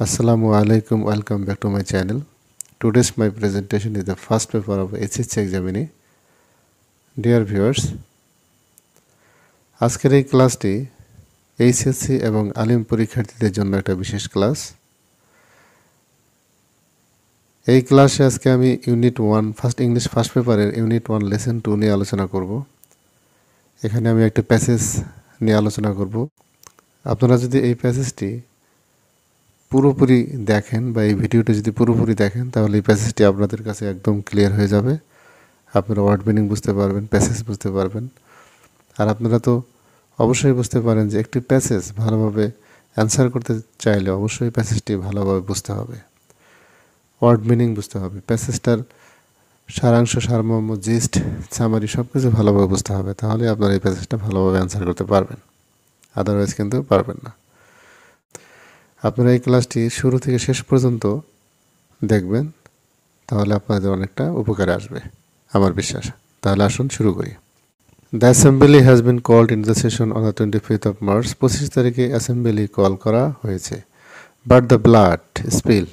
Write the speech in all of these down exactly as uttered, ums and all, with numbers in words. Assalamu alaikum, welcome back to my channel. Today's my presentation is the first paper of H S C examine. Dear viewers, আজকের এই ক্লাসটি H S C এবং আলিম পরীক্ষার্থীদের জন্য একটা বিশেষ ক্লাস। এই ক্লাসে আজকে আমি ইউনিট এক ফার্স্ট ইংলিশ ফার্স্ট পেপারের ইউনিট এক লেসন দুই নিয়ে আলোচনা করব। এখানে আমি একটা প্যাসেজ নিয়ে আলোচনা করব। আপনারা যদি এই প্যাসেজটি পুরোপুরি দেখেন বা এই ভিডিওটা যদি পুরোপুরি দেখেন তাহলে এই প্যাসেজটি আপনাদের কাছে একদম ক্লিয়ার হয়ে যাবে। আপনারা ওয়ার্ড মিনিং বুঝতে পারবেন, প্যাসেজ বুঝতে পারবেন। আর আপনারা তো অবশ্যই বুঝতে পারেন যে একটি প্যাসেজ ভালোভাবে অ্যান্সার করতে চাইলে অবশ্যই প্যাসেজটি ভালোভাবে বুঝতে হবে, ওয়ার্ড মিনিং বুঝতে হবে, প্যাসেজটার সারাংশ, সারমর্ম, জিস্ট, সামারি সব কিছু ভালোভাবে বুঝতে হবে, তাহলে আপনারা এই প্যাসেজটা ভালোভাবে অ্যান্সার করতে পারবেন। আদারওয়াইজ কিন্তু পারবেন না। আপনারা এই ক্লাসটি শুরু থেকে শেষ পর্যন্ত দেখবেন, তাহলে আপনাদের অনেকটা উপকারে আসবে আমার বিশ্বাস। তাহলে আসুন শুরু করি। The assembly has been called in the session on the twenty fifth of March পঁচিশ তারিখে অ্যাসেম্বলি কল করা হয়েছে। বাট দ্য ব্লাড স্পিল,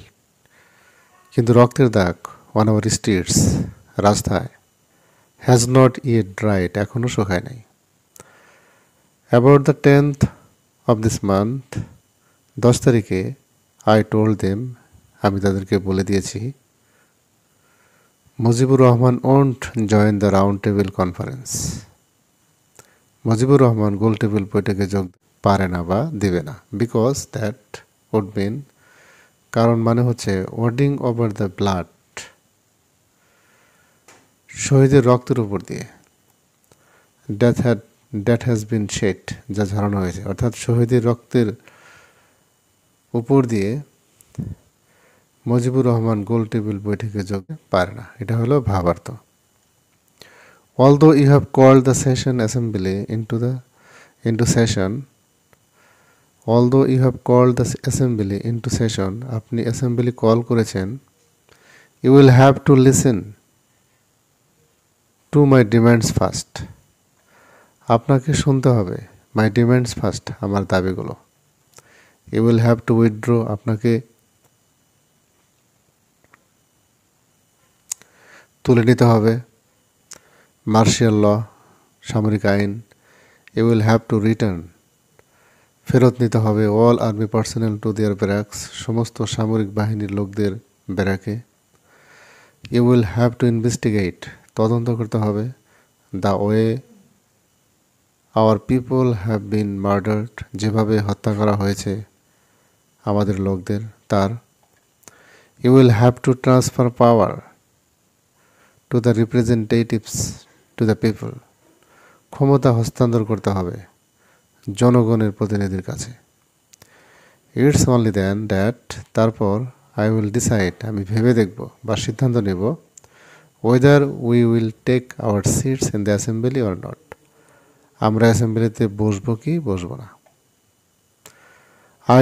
কিন্তু রক্তের দাগ অন আওয়ার স্ট্রিটস, রাস্তায়, হ্যাজ নট ইয়েট ড্রাইড, এখনও শুকায় নাই। About the tenth of this month, দশ তারিখে, আই টোল্ড দেম, আমি তাদেরকে বলে দিয়েছি, Mujibur Rahman won't join the round table conference, Mujibur Rahman গোল টেবিল বৈঠকে যোগ পারে না বা দেবে না। বিকজ দ্যাট উড মিন, কারণ মানে হচ্ছে ওয়ার্ডিং ওভার দ্য ব্লাড, শহীদের রক্তের উপর দিয়ে, that had that has been shed, যা ঝরানো হয়েছে, অর্থাৎ শহীদের রক্তের উপর দিয়ে মুজিবুর রহমান গোল টেবিল বৈঠকে যোগ পারে না, এটা হলো ভাবার্থ। Although you have called the session assembly into the into session, although you have called the assembly into session, আপনি অ্যাসেম্বলি কল করেছেন, you will have to listen to my demands first, আপনাকে শুনতে হবে মাই ডিমান্ডস ফার্স্ট, আমার দাবিগুলো, you will have to withdraw, আপনাকে তুলে নিতে হবে, মার্শিয়াল ল, সামরিক আইন, you will have to return, ফেরত নিতে হবে, all army personnel to their barracks, সমস্ত সামরিক বাহিনীর লোকদের ব্যারাকে, you will have to investigate, তদন্ত করতে হবে, the way our people have been murdered, যেভাবে হত্যা করা হয়েছে আমাদের লোকদের, তার, you will have to transfer power to the representatives to the people, ক্ষমতা হস্তান্তর করতে হবে জনগণের প্রতিনিধির কাছে, ইটস অনলি দেন দ্যাট, তারপর, আই উইল ডিসাইড, আমি ভেবে দেখব বা সিদ্ধান্ত নেব, whether we will take our seats in the assembly or not, আমরা অ্যাসেম্বলিতে বসবো কি বসবো না।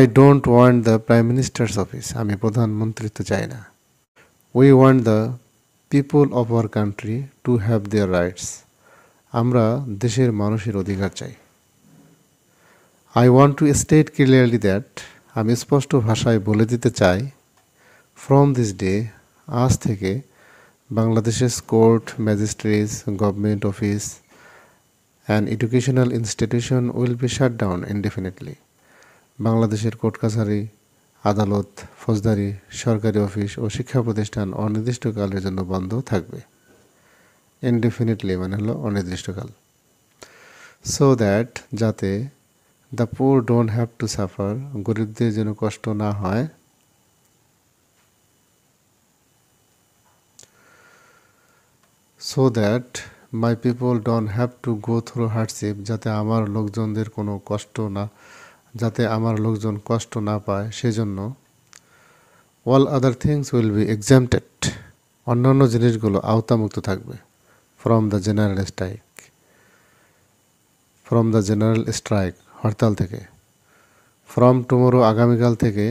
I don't want the Prime Minister's office, আমি প্রধানমন্ত্রিত্ব চাই না, we want the people of our country to have their rights, আমরা দেশের মানুষের অধিকার চাই, I want to state clearly that, আমি স্পষ্ট ভাষায় বলে দিতে চাই, from this day, আজ থেকে, বাংলাদেশের court, magistrates, government office and educational institution will be shut down indefinitely, বাংলাদেশের কোর্ট কাছারি, আদালত, ফৌজদারি, সরকারি অফিস ও শিক্ষা প্রতিষ্ঠান অনির্দিষ্টকালের জন্য বন্ধ থাকবে, ইনডিফিনিটলি মানে হলো অনির্দিষ্টকাল, সো দ্যাট, যাতে, the poor don't have to suffer, গরিবদের যেন কষ্ট না হয়, so that my people don't have to go through hardship, যাতে আমার লোকজনদের কোনো কষ্ট না যাতে আমার লোকজন কষ্ট না পায় সেজন্য, all other things will be exempted, অন্যান্য জিনিসগুলো আওতামুক্ত থাকবে, from the general strike, from the general strike হরতাল থেকে, ফ্রম টুমোরো আগামীকাল থেকে,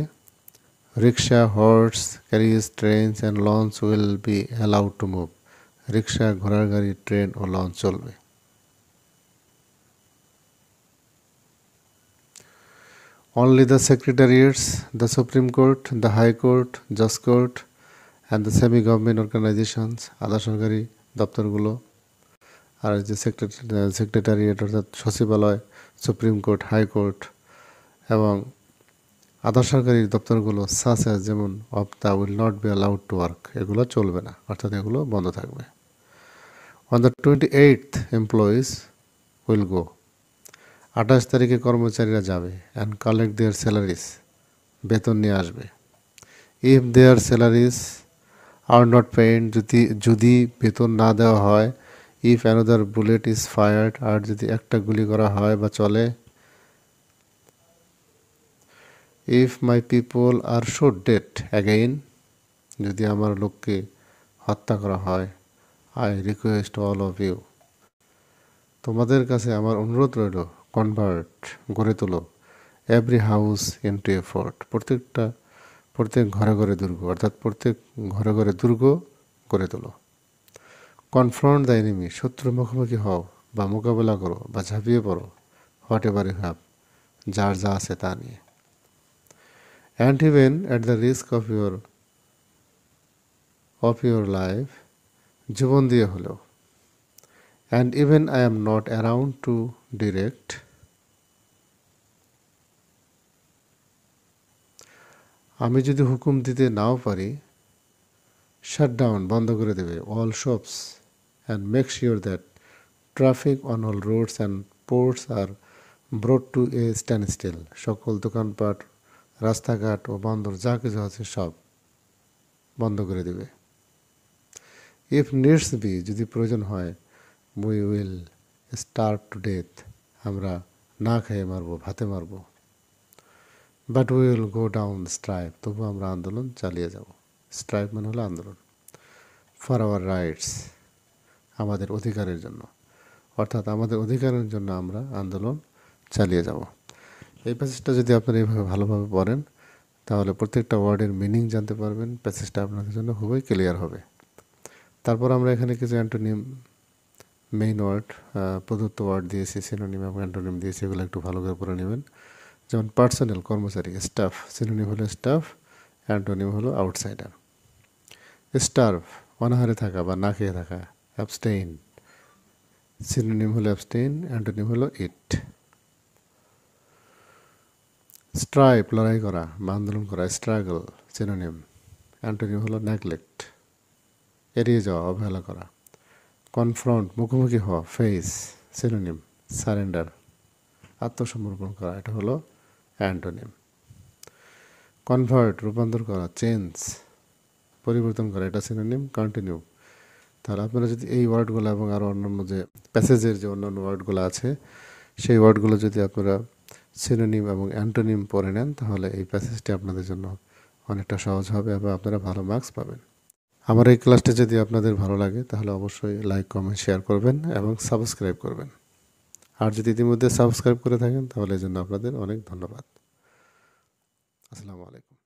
rickshaw, horse, carriage, trains and launch will be allowed to move, rickshaw, ঘোড়ার গাড়ি, ট্রেন ও লঞ্চ চলবে। Only the secretariats, the Supreme Court, the High Court, Just Court and the semi-government organizations, other सरकारी दफ्तर गुलो और जो सेक्रेटरिएट अर्थात सचिवालय सुप्रीम कोर्ट हाई कोर्ट एवं आधा सरकारी दफ्तरगुलो सास एज जेमन अप्ता will not be allowed to work एगुलो चलबे ना अर्थात एगुलो बंद थाकबे। On the twenty eighth employees will go अट्ठाईस तारीखे कर्मचारीरा जाबे एंड कलेक्ट देयर सैलारिज वेतन निये आसबे। If their salaries are not paid जदि जदि वेतन ना देवा हय if another bullet is fired और जो एक गुली करा है बा चले। If my people are shot dead again यदि हमार लोक के हत्या करा है I request all of you तुम्हारे कासे हमार अनुरोध रइल कन्वर्ट गड़े तुलो every house into a fort प्रत्येकटा प्रत्येक घरे घरे दुर्ग अर्थात प्रत्येक घरे घरे दुर्ग गड़े तुलो। कन्फ्रंट द एनिमी शत्रु मुखोमुखी हओ बा मोकाबला करो बा झाँपिए पड़ो ह्वाट एवर यू हैव जार जा आछे ता निये and even at the risk of your of your life जीवन दिए हलो and even I am not around to direct आमी जदि हुकुम दिते नाओ पारी शट डाउन बंद करे देबे all shops and make sure that traffic on all roads and ports are brought to a standstill सकल दुकानपाट रास्ताघाट और बंदर जा किछु आछे सब बंद करे देबे। इफ नीड्स बी यदि प्रयोजन हय we will starve to death हमरा ना खेये मारब भाते मारब but we will go down strive तबु हमरा आंदोलन चालिये जाब स्ट्राइक माने हलो आंदोलन फर आवर राइट्स आमादेर अधिकारेर जन्य अर्थात आमादेर अधिकारेर जन्य आमरा आंदोलन चालिये जाब। एई पैसेजटा जदि आपनारा एइभाबे भालोभाबे पढ़ेन ताहले प्रत्येकटा वार्डेर मिनिंग जानते पारबेन पैसेजटा आपनादेर जन्य खुबई क्लियर हबे। तारपर आमरा एखाने किछु एंटोनिम मेइन वार्ड प्रदत्त वार्ड दिएछि सिनोनिम एबं एंटोनिम दिएछि एगुलो एकटु भालो करे पढ़े नेबेन। जेमन पार्सोनेल कर्मचारी स्टाफ सिनोनिम हलो स्टाफ एंटोनिम हलो आउटसाइडार। स्टार्व अनाहारे थाका बा ना खेये थाका एब्सटेन सिनोनिम हलो एब्सटेन एंटोनिम हलो इट। स्ट्राइव लड़ाई करा आंदोलन करा स्ट्रागल सिनोनिम एंटोनिम हलो नेगलेक्ट एड़िए जाओ अवहेला करा। कन्फ्रंट मुखोमुखी हओ फेस सिनोनिम सारेंडार आत्मसमर्पण करा एटा हलो एंटोनिम। कन्वर्ट रूपान्तर करा चेंज परिवर्तन करा एटा सिनोनिम कन्टिन्यू। ताहले आपनारा जदि एई वार्डगुलो एबं आरो अन्यान्य जे पैसेजेर जे अन्यान्य वार्डगुलो आछे सेई वार्डगुलो जदि आपनारा सिनोनिम एबं एंटोनिम पढ़े नेन ताहले एई पैसेजटी आपनादेर जन्य अनेकटा सहज हबे एबं आपनारा भालो मार्क्स पाबेन। आमार एई क्लासटी जदि आपनादेर भालो लागे ताहले अवश्यई लाइक कमेंट शेयार करबेन एबं सबस्क्राइब करबेन आर जदि इतिमध्ये सबस्क्राइब करे थाकेन ताहले एजন্য আপনাদের অনেক ধন্যবাদ। আসসালামু আলাইকুম।